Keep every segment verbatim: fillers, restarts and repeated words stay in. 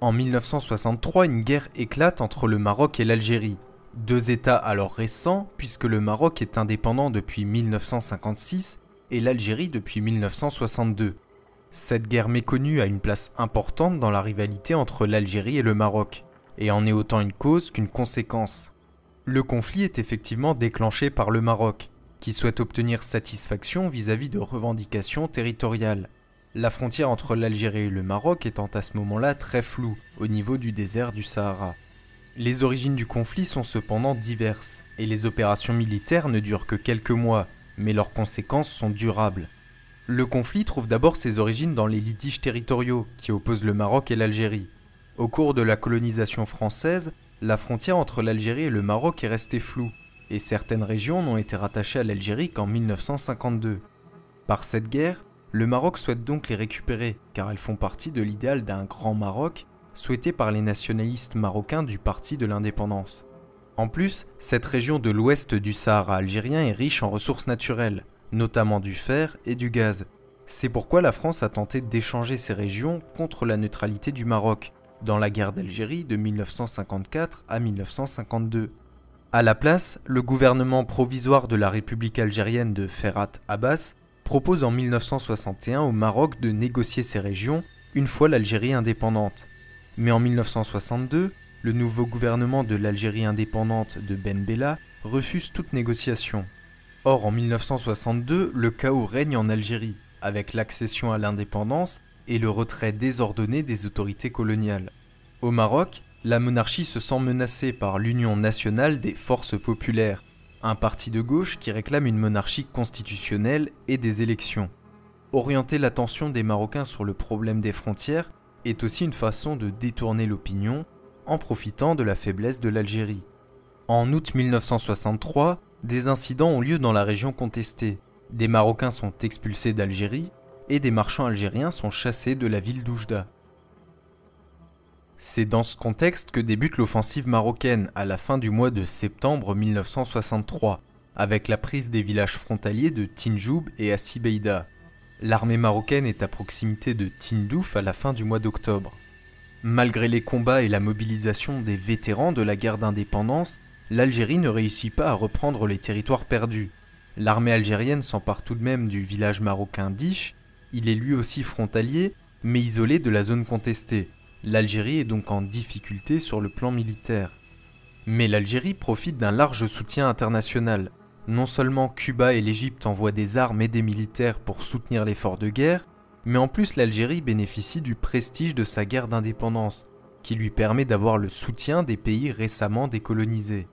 En mille neuf cent soixante-trois, une guerre éclate entre le Maroc et l'Algérie. Deux États alors récents, puisque le Maroc est indépendant depuis mille neuf cent cinquante-six et l'Algérie depuis mille neuf cent soixante-deux. Cette guerre méconnue a une place importante dans la rivalité entre l'Algérie et le Maroc, et en est autant une cause qu'une conséquence. Le conflit est effectivement déclenché par le Maroc, qui souhaite obtenir satisfaction vis-à-vis de revendications territoriales. La frontière entre l'Algérie et le Maroc étant à ce moment-là très floue, au niveau du désert du Sahara. Les origines du conflit sont cependant diverses, et les opérations militaires ne durent que quelques mois, mais leurs conséquences sont durables. Le conflit trouve d'abord ses origines dans les litiges territoriaux qui opposent le Maroc et l'Algérie. Au cours de la colonisation française, la frontière entre l'Algérie et le Maroc est restée floue, et certaines régions n'ont été rattachées à l'Algérie qu'en mille neuf cent cinquante-deux. Par cette guerre, le Maroc souhaite donc les récupérer, car elles font partie de l'idéal d'un grand Maroc, souhaité par les nationalistes marocains du Parti de l'Indépendance. En plus, cette région de l'ouest du Sahara algérien est riche en ressources naturelles, notamment du fer et du gaz. C'est pourquoi la France a tenté d'échanger ces régions contre la neutralité du Maroc, dans la guerre d'Algérie de mille neuf cent cinquante-quatre à mille neuf cent cinquante-deux. À la place, le gouvernement provisoire de la République algérienne de Ferhat Abbas propose en mille neuf cent soixante et un au Maroc de négocier ces régions une fois l'Algérie indépendante. Mais en mille neuf cent soixante-deux, le nouveau gouvernement de l'Algérie indépendante de Ben Bella refuse toute négociation. Or, en mille neuf cent soixante-deux, le chaos règne en Algérie, avec l'accession à l'indépendance et le retrait désordonné des autorités coloniales. Au Maroc, la monarchie se sent menacée par l'Union nationale des forces populaires, un parti de gauche qui réclame une monarchie constitutionnelle et des élections. Orienter l'attention des Marocains sur le problème des frontières est aussi une façon de détourner l'opinion en profitant de la faiblesse de l'Algérie. En août mille neuf cent soixante-trois, des incidents ont lieu dans la région contestée. Des Marocains sont expulsés d'Algérie et des marchands algériens sont chassés de la ville d'Oujda. C'est dans ce contexte que débute l'offensive marocaine à la fin du mois de septembre mille neuf cent soixante-trois, avec la prise des villages frontaliers de Tindjoub et Assibeyda. L'armée marocaine est à proximité de Tindouf à la fin du mois d'octobre. Malgré les combats et la mobilisation des vétérans de la guerre d'indépendance, l'Algérie ne réussit pas à reprendre les territoires perdus. L'armée algérienne s'empare tout de même du village marocain Diche. Il est lui aussi frontalier, mais isolé de la zone contestée. L'Algérie est donc en difficulté sur le plan militaire. Mais l'Algérie profite d'un large soutien international. Non seulement Cuba et l'Égypte envoient des armes et des militaires pour soutenir l'effort de guerre, mais en plus l'Algérie bénéficie du prestige de sa guerre d'indépendance, qui lui permet d'avoir le soutien des pays récemment décolonisés.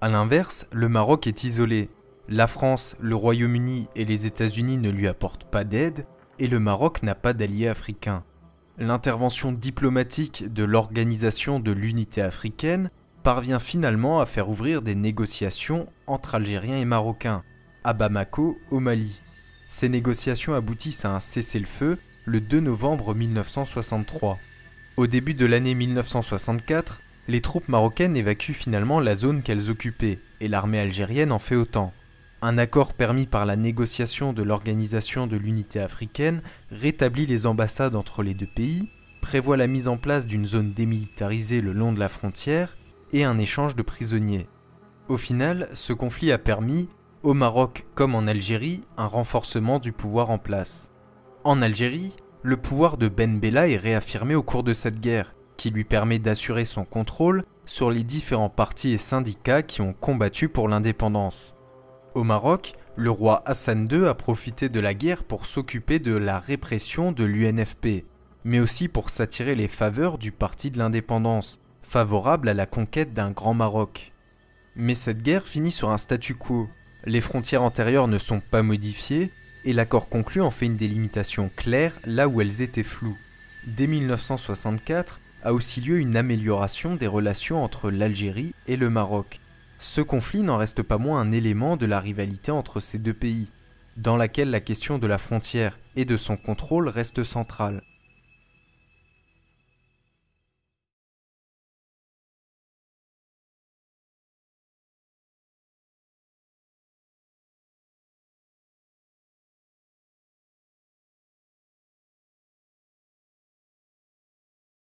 A l'inverse, le Maroc est isolé. La France, le Royaume-Uni et les États-Unis ne lui apportent pas d'aide, et le Maroc n'a pas d'alliés africains. L'intervention diplomatique de l'Organisation de l'Unité africaine parvient finalement à faire ouvrir des négociations entre Algériens et Marocains, à Bamako, au Mali. Ces négociations aboutissent à un cessez-le-feu le deux novembre mille neuf cent soixante-trois. Au début de l'année mille neuf cent soixante-quatre, les troupes marocaines évacuent finalement la zone qu'elles occupaient, et l'armée algérienne en fait autant. Un accord permis par la négociation de l'Organisation de l'Unité africaine rétablit les ambassades entre les deux pays, prévoit la mise en place d'une zone démilitarisée le long de la frontière et un échange de prisonniers. Au final, ce conflit a permis, au Maroc comme en Algérie, un renforcement du pouvoir en place. En Algérie, le pouvoir de Ben Bella est réaffirmé au cours de cette guerre, qui lui permet d'assurer son contrôle sur les différents partis et syndicats qui ont combattu pour l'indépendance. Au Maroc, le roi Hassan deux a profité de la guerre pour s'occuper de la répression de l'U N F P, mais aussi pour s'attirer les faveurs du Parti de l'Indépendance, favorable à la conquête d'un grand Maroc. Mais cette guerre finit sur un statu quo. Les frontières antérieures ne sont pas modifiées, et l'accord conclu en fait une délimitation claire là où elles étaient floues. Dès mille neuf cent soixante-quatre a aussi lieu une amélioration des relations entre l'Algérie et le Maroc. Ce conflit n'en reste pas moins un élément de la rivalité entre ces deux pays, dans laquelle la question de la frontière et de son contrôle reste centrale.